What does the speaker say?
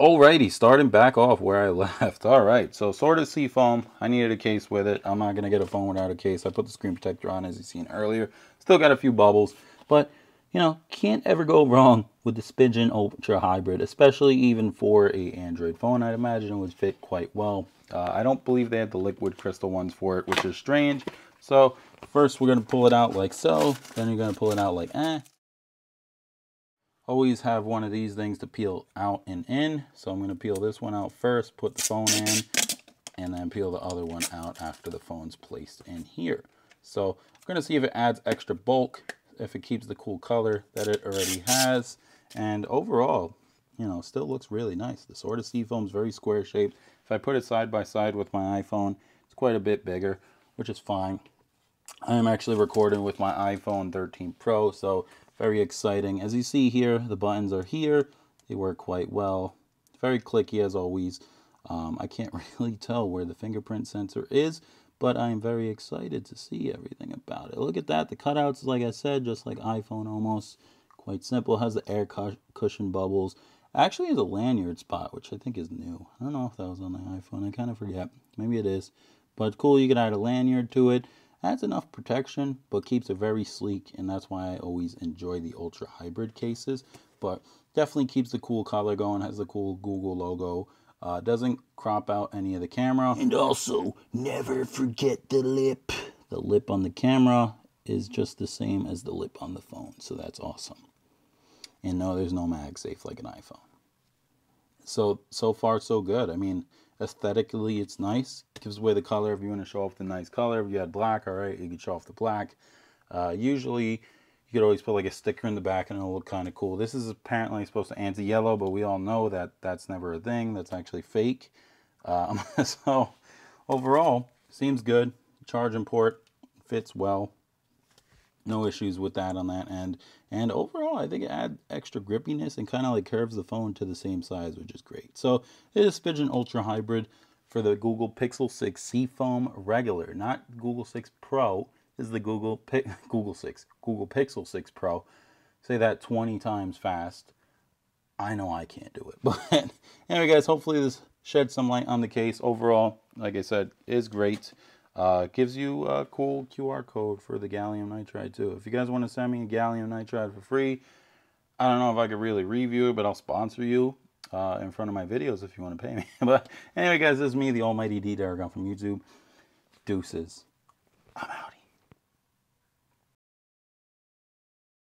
Alrighty, starting back off where I left. Alright, so Sword of Sea Foam. I needed a case with it. I'm not going to get a phone without a case. I put the screen protector on, as you seen earlier. Still got a few bubbles, but you know, can't ever go wrong with the Spigen Ultra Hybrid, especially even for an Android phone. I'd imagine it would fit quite well. I don't believe they had the liquid crystal ones for it, which is strange. So first we're going to pull it out like so, then you're going to pull it out like Always have one of these things to peel out and in. So I'm going to peel this one out first, put the phone in, and then peel the other one out after the phone's placed in here. So I'm going to see if it adds extra bulk, if it keeps the cool color that it already has. And overall, you know, still looks really nice. The Sword of Sea Foam is very square shaped. If I put it side by side with my iPhone, it's quite a bit bigger, which is fine. I am actually recording with my iPhone 13 Pro, so very exciting. As you see here, the buttons are here. They work quite well. Very clicky as always. I can't really tell where the fingerprint sensor is, but I'm very excited to see everything about it. Look at that. The cutouts, like I said, just like iPhone almost. Quite simple. Has the air cushion bubbles. Actually has a lanyard spot, which I think is new. I don't know if that was on the iPhone. I kind of forget. Maybe it is. But cool, you can add a lanyard to it. Adds enough protection, but keeps it very sleek, and that's why I always enjoy the Ultra Hybrid cases. But definitely keeps the cool color going, has the cool Google logo. Doesn't crop out any of the camera. And also, never forget the lip. The lip on the camera is just the same as the lip on the phone, so that's awesome. And no, there's no MagSafe like an iPhone. So far, so good. I mean, aesthetically, it's nice. It gives away the color if you want to show off the nice color. If you had black, all right, you could show off the black. Usually, you could always put like a sticker in the back and it'll look kind of cool. This is apparently supposed to anti-yellow, but we all know that that's never a thing. That's actually fake. So, overall, seems good. Charging port fits well. No issues with that on that end. And overall, I think it adds extra grippiness and kind of like curves the phone to the same size, which is great. So it is Spigen Ultra Hybrid for the Google Pixel 6 Sea Foam Regular, not Google 6 Pro. This is the Google Pixel 6 Pro. Say that 20 times fast. I know I can't do it. But anyway, guys, hopefully this shed some light on the case. Overall, like I said, is great. Gives you a cool QR code for the gallium nitride too. If you guys want to send me a gallium nitride for free, I don't know if I could really review it, but I'll sponsor you in front of my videos if you want to pay me. But anyway, guys, this is me, the Almighty D, Darigon from YouTube. Deuces. I'm out here.